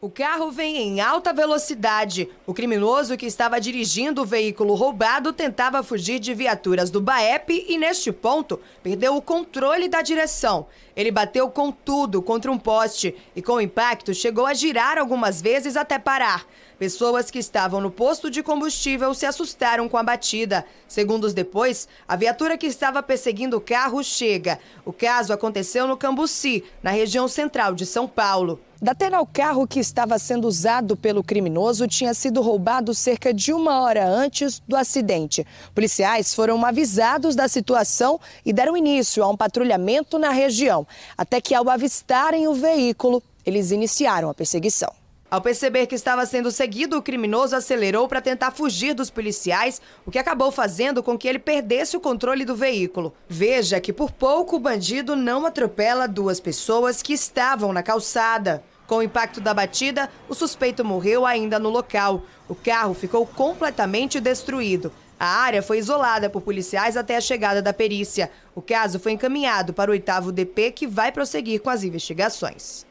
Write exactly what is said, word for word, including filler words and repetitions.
O carro vem em alta velocidade. O criminoso que estava dirigindo o veículo roubado tentava fugir de viaturas do B A E P e, neste ponto, perdeu o controle da direção. Ele bateu com tudo contra um poste e, com o impacto, chegou a girar algumas vezes até parar. Pessoas que estavam no posto de combustível se assustaram com a batida. Segundos depois, a viatura que estava perseguindo o carro chega. O caso aconteceu no Cambuci, na região central de São Paulo. Datena, o carro que estava sendo usado pelo criminoso tinha sido roubado cerca de uma hora antes do acidente. Policiais foram avisados da situação e deram início a um patrulhamento na região, até que, ao avistarem o veículo, eles iniciaram a perseguição. Ao perceber que estava sendo seguido, o criminoso acelerou para tentar fugir dos policiais, o que acabou fazendo com que ele perdesse o controle do veículo. Veja que por pouco o bandido não atropela duas pessoas que estavam na calçada. Com o impacto da batida, o suspeito morreu ainda no local. O carro ficou completamente destruído. A área foi isolada por policiais até a chegada da perícia. O caso foi encaminhado para o oitavo D P, que vai prosseguir com as investigações.